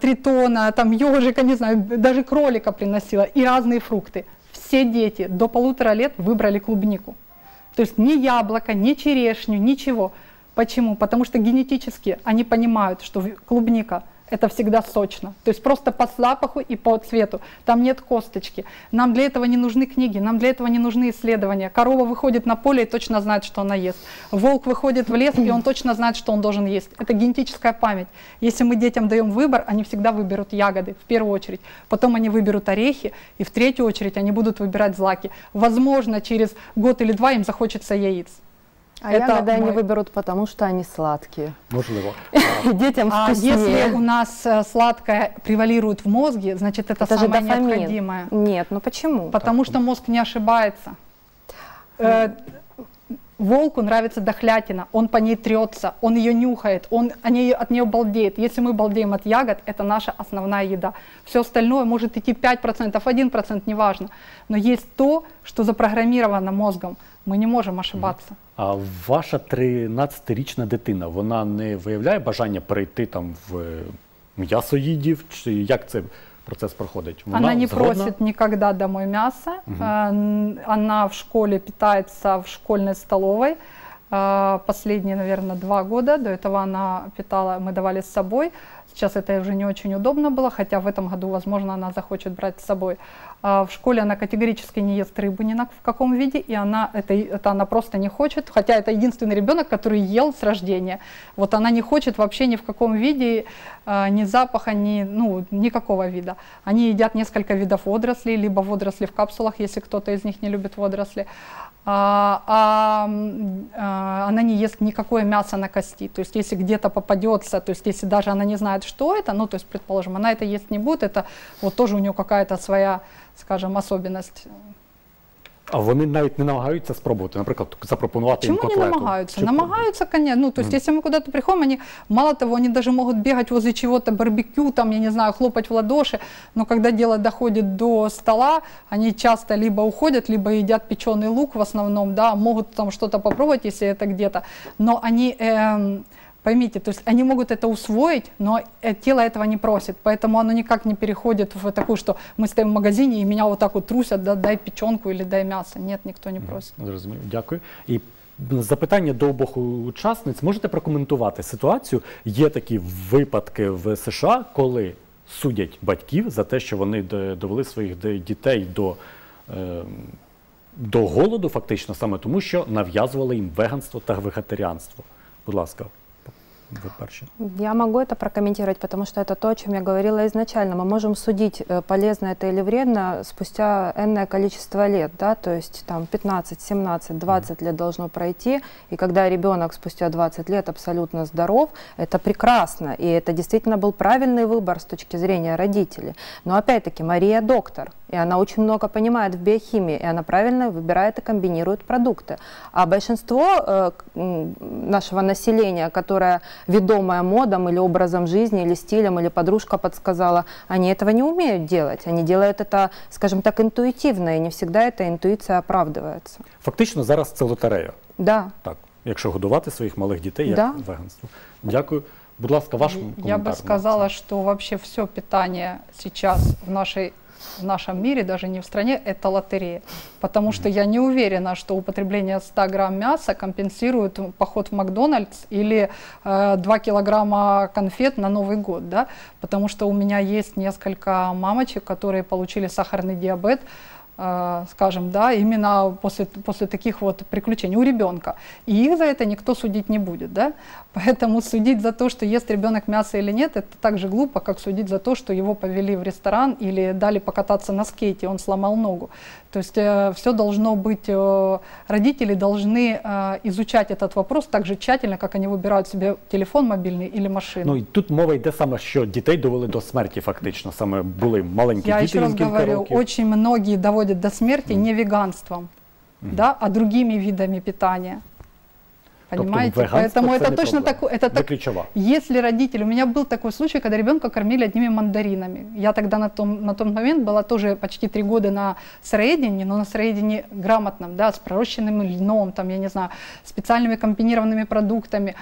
тритона, там ежика, не знаю, даже кролика приносила и разные фрукты. Все дети до 1,5 лет выбрали клубнику. То есть ни яблоко, ни черешню, ничего. Почему? Потому что генетически они понимают, что клубника это всегда сочно. То есть просто по запаху и по цвету. Там нет косточки. Нам для этого не нужны книги, нам для этого не нужны исследования. Корова выходит на поле и точно знает, что она ест. Волк выходит в лес, и он точно знает, что он должен есть. Это генетическая память. Если мы детям даем выбор, они всегда выберут ягоды, в первую очередь. Потом они выберут орехи, и в третью очередь они будут выбирать злаки. Возможно, через год или два им захочется яиц. А ягоды они выберут, потому что они сладкие. Можливо. Детям вкуснее. А если у нас сладкое превалирует в мозге, значит это самое необходимое. Нет, ну почему? Потому что мозг не ошибается. Волку нравится дохлятина, он по ней трется, он ее нюхает, он от нее балдеет. Если мы балдеем от ягод, это наша основная еда. Все остальное может идти 5%, 1%, неважно. Но есть то, что запрограммировано мозгом. Ми не можемо ошибатися. А ваша 13-річна дитина, вона не виявляє бажання перейти там в м'ясоїдів? Чи як цей процес проходить? Вона не просить ніколи домой м'ясо. Вона в школі питається в шкільній столовій. Последние, наверное, 2 года. До этого она питала, мы давали с собой. Сейчас это уже не очень удобно было, хотя в этом году, возможно, она захочет брать с собой. В школе она категорически не ест рыбу ни в каком виде, и она просто не хочет, хотя это единственный ребенок, который ел с рождения. Вот она не хочет вообще ни в каком виде, ни запаха, никакого вида. Они едят несколько видов водорослей, либо водоросли в капсулах, если кто-то из них не любит водоросли. Она не ест никакое мясо на кости, то есть если где-то попадется, то есть если даже она не знает, что это, ну то есть предположим, она это есть не будет, это вот тоже у нее какая-то своя, скажем, особенность. А вони навіть не намагаються спробувати, наприклад, запропонувати їм котлету? Чому не намагаються? Намагаються, конечно. Ну, то есть, если мы куда-то приходим, они, мало того, они даже могут бегать возле чего-то, барбекю, там, я не знаю, хлопать в ладоши, но когда дело доходит до стола, они часто либо уходят, либо едят печеный лук в основном, да, могут там что-то попробовать, если это где-то, но они... Поймите, то есть они могут это усвоить, но тело этого не просит, поэтому оно никак не переходит в такую, что мы стоим в магазине и меня вот так вот трусят, да, дай печенку или дай мясо. Нет, никто не просит. Зрозумів, дякую. І запитання до обох учасниць. Можете прокоментувати ситуацію? Є такі випадки в США, коли судять батьків за те, що вони довели своїх дітей до голоду, фактично, саме тому, що нав'язували їм веганство та вегетаріанство. Будь ласка. Я могу это прокомментировать, потому что это то, о чем я говорила изначально. Мы можем судить, полезно это или вредно, спустя энное количество лет, да, то есть там 15, 17, 20 лет должно пройти, и когда ребенок спустя 20 лет абсолютно здоров, это прекрасно, и это действительно был правильный выбор с точки зрения родителей. Но опять-таки Мария доктор, и она очень много понимает в биохимии, и она правильно выбирает и комбинирует продукты. А большинство нашего населения, которое ведомая модом или образом жизни, или стилем, или подружка подсказала, они этого не умеют делать. Они делают это, скажем так, интуитивно, и не всегда эта интуиция оправдывается. Фактично зараз це лотерея. Да. Так, якщо годувати своїх малих дітей, як веганство. Дякую. Будь ласка, ваш коментар. Я бы сказала, что вообще все питание сейчас в нашем мире, даже не в стране, это лотерея. Потому что я не уверена, что употребление 100 грамм мяса компенсирует поход в Макдональдс или 2 килограмма конфет на Новый год. Да? Потому что у меня есть несколько мамочек, которые получили сахарный диабет, скажем, да, именно после таких вот приключений у ребенка. И их за это никто судить не будет, да? Поэтому судить за то, что ест ребенок мясо или нет, это так же глупо, как судить за то, что его повели в ресторан или дали покататься на скейте, он сломал ногу. То есть все должно быть, родители должны изучать этот вопрос так же тщательно, как они выбирают себе телефон мобильный или машину. Ну и тут мова йде саме, що дітей довели до смерті фактично, саме були маленькі діти. Я ще раз говорю, очень многие доводят до смерти не веганством, да, а другими видами питания. Понимаете? Поэтому это точно так. Если родители... У меня был такой случай, когда ребенка кормили одними мандаринами. Я тогда на тот момент была тоже почти 3 года на сыроедении, но на сыроедении грамотном, да, с пророщенным льном, там, я не знаю, специальными комбинированными продуктами,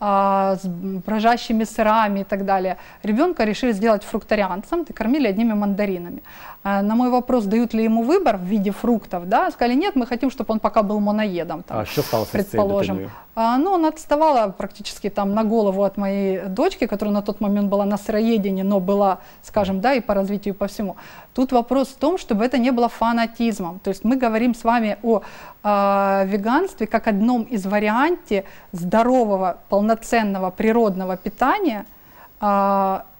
с брожащими сырами и так далее. Ребенка решили сделать фрукторианцем, и кормили одними мандаринами. На мой вопрос, дают ли ему выбор в виде фруктов, да, сказали, нет, мы хотим, чтобы он пока был моноедом. Там, а что стало с этой дитиною? но она отставала практически там на голову от моей дочки, которая на тот момент была на сыроедении, но была, скажем, да, и по развитию, и по всему. Тут вопрос в том, чтобы это не было фанатизмом. То есть мы говорим с вами о веганстве как одном из вариантов здорового, полноценного, природного питания,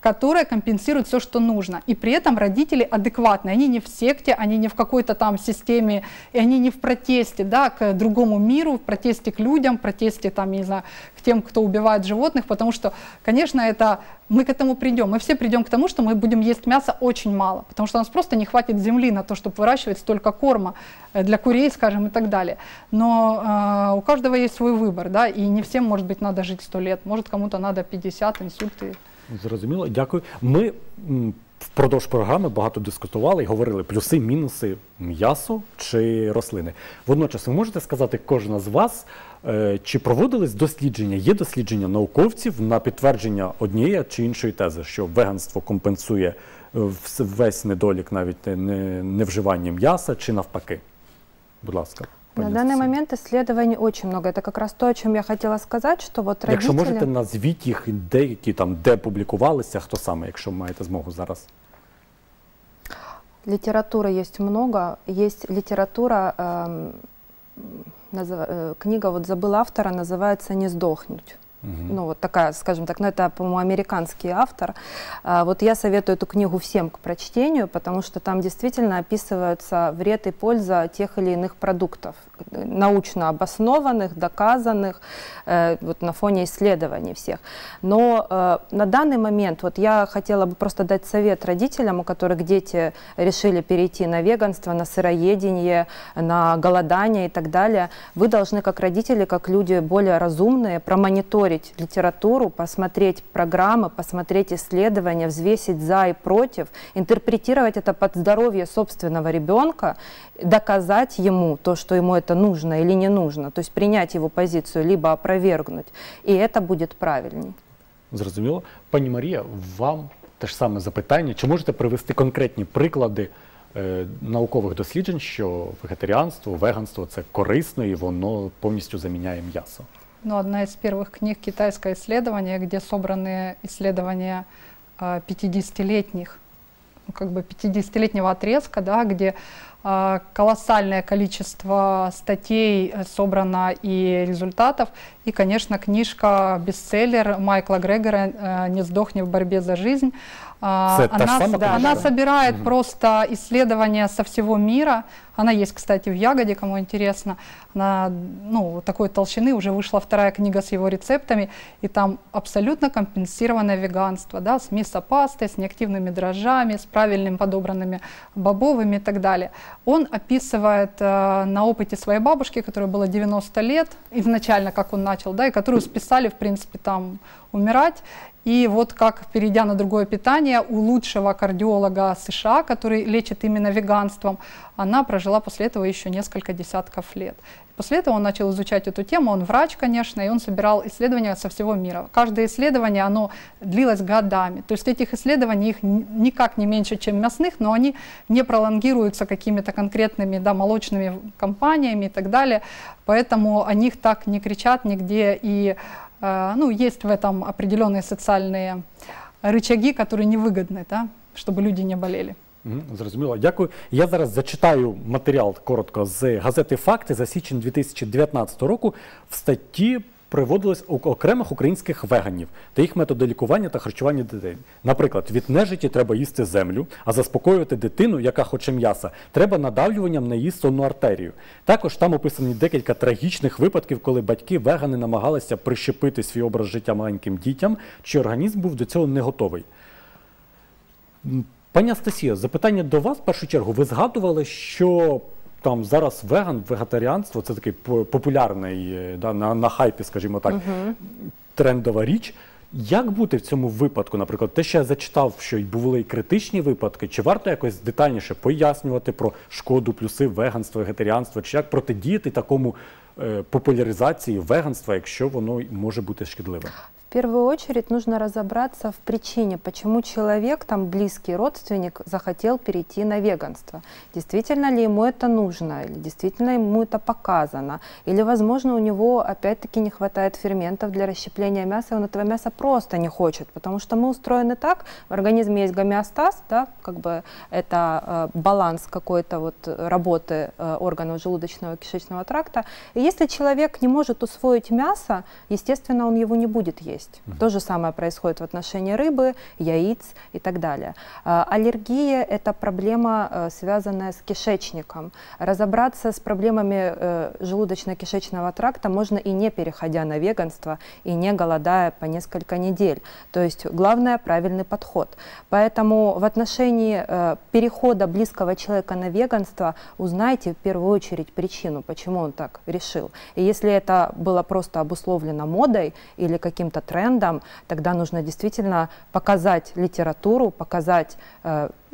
которая компенсирует все, что нужно. И при этом родители адекватны. Они не в секте, они не в какой-то там системе, и они не в протесте, да, к другому миру, в протесте к людям, в протесте там, не знаю, к тем, кто убивает животных. Потому что, конечно, это, мы к этому придем. Мы все придем к тому, что мы будем есть мясо очень мало. Потому что у нас просто не хватит земли на то, чтобы выращивать столько корма для курей, скажем, и так далее. Но у каждого есть свой выбор. Да, и не всем, может быть, надо жить 100 лет. Может, кому-то надо 50, инсульт и... Зрозуміло, дякую. Ми впродовж програми багато дискутували і говорили плюси, мінуси м'ясу чи рослини. Водночас ви можете сказати, кожна з вас, чи проводились дослідження, є дослідження науковців на підтвердження однієї чи іншої тези, що веганство компенсує весь недолік навіть невживання м'яса чи навпаки? Будь ласка. На данный момент исследований очень много. Это как раз то, о чем я хотела сказать, что вот родители... Якщо можете назвіть їх, деякі там, де публікувалися, хто саме, якщо маєте змогу зараз. Литературы есть много. Есть литература, книга, вот забыла автора, называется «Не сдохнуть». Ну, вот такая, скажем так, ну, это, по-моему, американский автор. Вот я советую эту книгу всем к прочтению, потому что там действительно описываются вред и польза тех или иных продуктов, научно обоснованных, доказанных, вот на фоне исследований всех. Но на данный момент вот я хотела бы просто дать совет родителям, у которых дети решили перейти на веганство, на сыроедение, на голодание и так далее. Вы должны, как родители, как люди более разумные, промониторить литературу, посмотреть программы, посмотреть исследования, взвесить за и против, интерпретировать это под здоровье собственного ребенка, доказать ему то, что ему это нужно или не нужно, то есть принять его позицию, либо опровергнуть, и это будет правильней. Зрозуміло. Пані Марія, вам те ж саме запитання. Чи можете привести конкретні приклади наукових досліджень, що вегетаріанство, веганство – це корисно і воно повністю заміняє м'ясо? Ну, одна из первых книг «Китайское исследование», где собраны исследования 50-летних, как бы 50-летнего отрезка, да, где колоссальное количество статей собрано и результатов. И, конечно, книжка-бестселлер Майкла Грегора «Не сдохни в борьбе за жизнь». Она собирает просто исследования со всего мира. Она есть, кстати, в «Ягоде», кому интересно. Она, ну, такой толщины, уже вышла вторая книга с его рецептами. И там абсолютно компенсированное веганство, да, с мисопастой, с неактивными дрожжами, с правильными подобранными бобовыми и так далее. Он описывает на опыте своей бабушки, которой было 90 лет, изначально, как он начал, да, и которую списали, в принципе, там умирать. И вот как, перейдя на другое питание, у лучшего кардиолога США, который лечит именно веганством, она прожила после этого еще несколько десятков лет. После этого он начал изучать эту тему, он врач, конечно, и он собирал исследования со всего мира. Каждое исследование, оно длилось годами. То есть этих исследований, их никак не меньше, чем мясных, но они не пролонгируются какими-то конкретными, да, молочными компаниями и так далее. Поэтому о них так не кричат нигде. И ну, есть в этом определенные социальные рычаги, которые невыгодны, да, чтобы люди не болели. Зрозуміло, дякую. Я зараз зачитаю матеріал коротко з газети «Факти» за січень 2019 року. В статті приводилось окремих українських веганів та їх методи лікування та харчування дітей. Наприклад, від нежиті треба їсти землю, а заспокоювати дитину, яка хоче м'яса, треба надавлюванням на її сонну артерію. Також там описані декілька трагічних випадків, коли батьки-вегани намагалися прищепити свій образ життя маленьким дітям, чи організм був до цього не готовий. Пані Анастасія, запитання до вас в першу чергу. Ви згадували, що там зараз веган, вегетаріанство – це такий популярний, да, на хайпі, скажімо так, трендова річ. Як бути в цьому випадку? Наприклад, те, що я зачитав, що були і критичні випадки, чи варто якось детальніше пояснювати про шкоду, плюси веганства, вегетаріанства, чи як протидіяти такому популяризації веганства, якщо воно може бути шкідливим? В В первую очередь нужно разобраться в причине, почему человек, там близкий родственник, захотел перейти на веганство. Действительно ли ему это нужно, или действительно ему это показано, или, возможно, у него опять-таки не хватает ферментов для расщепления мяса, и он этого мяса просто не хочет, потому что мы устроены так, в организме есть гомеостаз, да, как бы это баланс какой-то вот работы органов желудочного и кишечного тракта, и если человек не может усвоить мясо, естественно, он его не будет есть. То же самое происходит в отношении рыбы, яиц и так далее. Аллергия – это проблема, связанная с кишечником. Разобраться с проблемами желудочно-кишечного тракта можно и не переходя на веганство, и не голодая по несколько недель. То есть главное – правильный подход. Поэтому в отношении перехода близкого человека на веганство узнайте в первую очередь причину, почему он так решил. И если это было просто обусловлено модой или каким-то трендом, тогда нужно действительно показать литературу, показать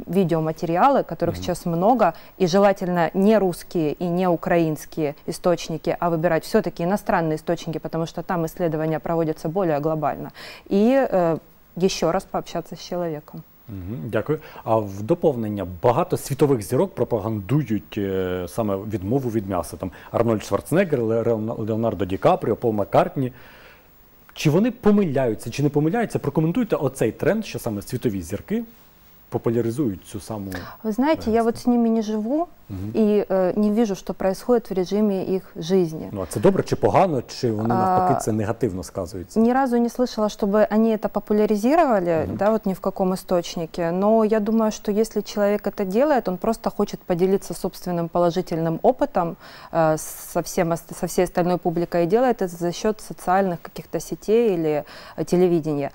видеоматериалы, которых сейчас много, и желательно не русские и не украинские источники, а выбирать все-таки иностранные источники, потому что там исследования проводятся более глобально. И еще раз пообщаться с человеком. Дякую. А в доповнення багато світових зірок пропагандують саме відмову від м'яса. Там Арнольд Шварценеггер, Леонардо Ді Капріо, Пол Маккартні. Чи вони помиляються, чи не помиляються? Прокоментуйте оцей тренд, що саме світові зірки популяризуют цю самую... Вы знаете, я вот с ними не живу и не вижу, что происходит в режиме их жизни. Ну, а это добро чи погано, чи вони навпаки це негативно сказывается? Ни разу не слышала, чтобы они это популяризировали, да, вот ни в каком источнике, но я думаю, что если человек это делает, он просто хочет поделиться собственным положительным опытом со всей остальной публикой и делает это за счет социальных каких-то сетей или телевидения.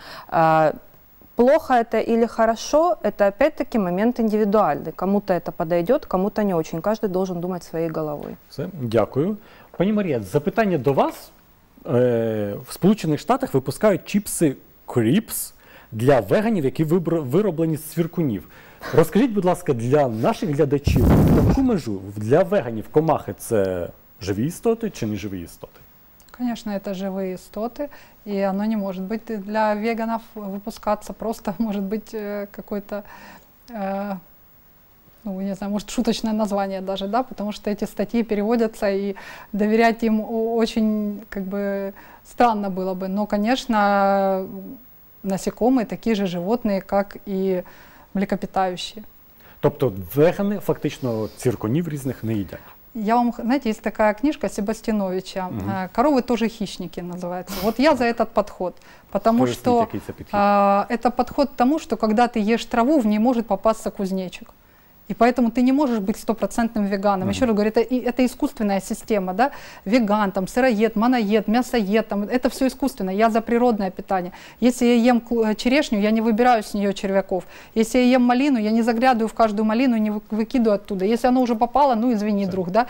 Плохо это или хорошо, это опять-таки момент индивидуальный. Кому-то это подойдет, кому-то не очень. Каждый должен думать своей головой. Все, дякую. Пані Марія, запитання до вас. В Сполучених Штатах випускають чіпси Кріпс для веганів, які вироблені з цвіркунів. Розкажіть, будь ласка, для наших глядачів, яку межу для веганів комахи – це живі істоти чи не живі істоти? Конечно, это живые истоты, и оно не может быть для веганов выпускаться просто, может быть, какое-то, ну, не знаю, может, шуточное название даже, да, потому что эти статьи переводятся, и доверять им очень, как бы, странно было бы. Но, конечно, насекомые такие же животные, как и млекопитающие. Тобто вегани фактично циркунів різних не їдять? Я вам, знаете, есть такая книжка Себастьяновича «Коровы тоже хищники» называется. Вот я за этот подход, потому что это подход к тому, что когда ты ешь траву, в ней может попасться кузнечик. И поэтому ты не можешь быть стопроцентным веганом. Еще раз говорю, это искусственная система, да? Веган, там, сыроед, моноед, мясоед, там, это все искусственно. Я за природное питание. Если я ем черешню, я не выбираю с нее червяков. Если я ем малину, я не заглядываю в каждую малину, не выкидываю оттуда. Если оно уже попало, ну извини, все. Друг, да?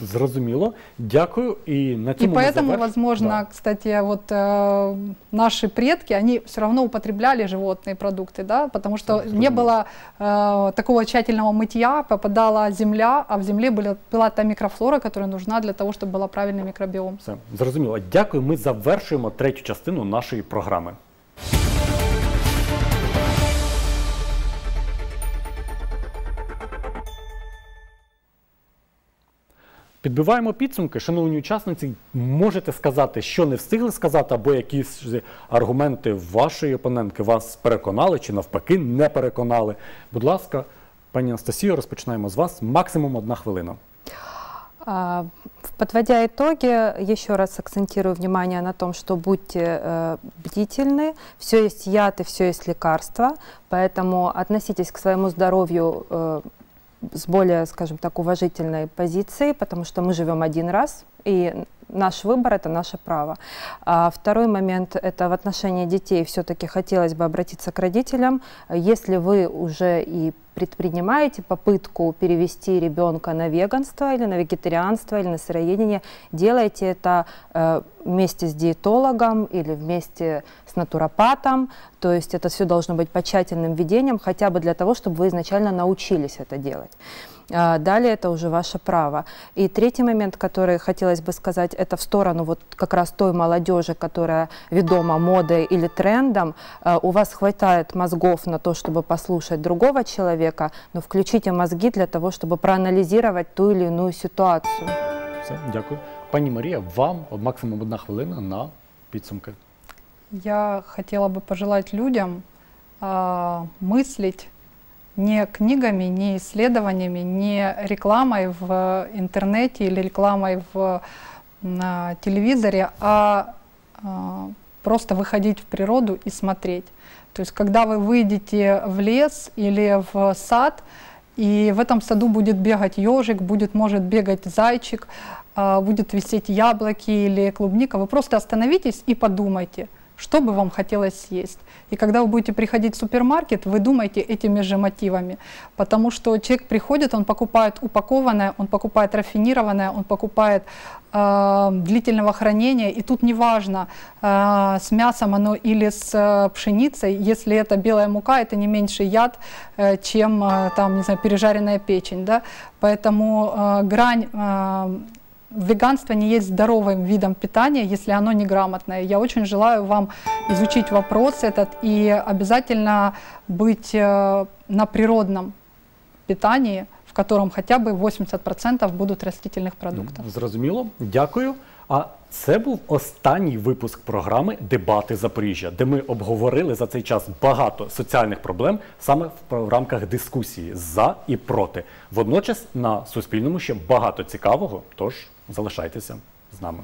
Зрозуміло. Дякую. И на тему мы завершим. И поэтому, возможно, да. Кстати, вот наши предки, они все равно употребляли животные продукты, да, потому что не было такого тщательного мытья, попадала земля, а в земле была та микрофлора, которая нужна для того, чтобы была правильный микробиом. Все. Зрозуміло. Дякую. Ми завершуємо третю частину нашої програми. Підбиваємо підсумки, шановні учасниці, можете сказати, що не встигли сказати, або якісь аргументи вашої опонентки вас переконали, чи навпаки не переконали. Будь ласка, пані Анастасію, розпочинаємо з вас. Максимум 1 хвилина. Подводя итоги, еще раз акцентирую внимание на том, что будьте бдительны, все есть яд и все есть лекарства, поэтому относитесь к своему здоровью с более, скажем так, уважительной позиции, потому что мы живем один раз, и наш выбор – это наше право. А второй момент – это в отношении детей все-таки хотелось бы обратиться к родителям. Если вы уже и предпринимаете попытку перевести ребенка на веганство или на вегетарианство или на сыроедение, делайте это вместе с диетологом или вместе с натуропатом. То есть это все должно быть по тщательным ведением, хотя бы для того, чтобы вы изначально научились это делать. Далее это уже ваше право. И третий момент, который хотелось бы сказать, это в сторону вот как раз той молодежи, которая ведома модой или трендом. У вас хватает мозгов на то, чтобы послушать другого человека, но включите мозги для того, чтобы проанализировать ту или иную ситуацию. Все, дякую. Пані Марія, вам максимум 1 хвилина на підсумки. Я хотела бы пожелать людям мыслить не книгами, не исследованиями, не рекламой в интернете или рекламой в телевизоре, а просто выходить в природу и смотреть. То есть, когда вы выйдете в лес или в сад, и в этом саду будет бегать ежик, будет, может бегать зайчик, будет висеть яблоки или клубника, вы просто остановитесь и подумайте, что бы вам хотелось съесть. И когда вы будете приходить в супермаркет, вы думаете этими же мотивами. Потому что человек приходит, он покупает упакованное, он покупает рафинированное, он покупает длительного хранения. И тут неважно, с мясом оно или с пшеницей, если это белая мука, это не меньше яд, чем там, не знаю, пережаренная печень. Да? Поэтому грань... Веганство не есть здоровым видом питания, если оно неграмотное. Я очень желаю вам изучить вопрос этот и обязательно быть на природном питании, в котором хотя бы 80% будут растительных продуктов. Зрозуміло. Дякую. А це був останній випуск програми «Дебати Запоріжжя», де ми обговорили за цей час багато соціальних проблем саме в рамках дискусії «За» і «Проти». Водночас на Суспільному ще багато цікавого, тож залишайтеся з нами.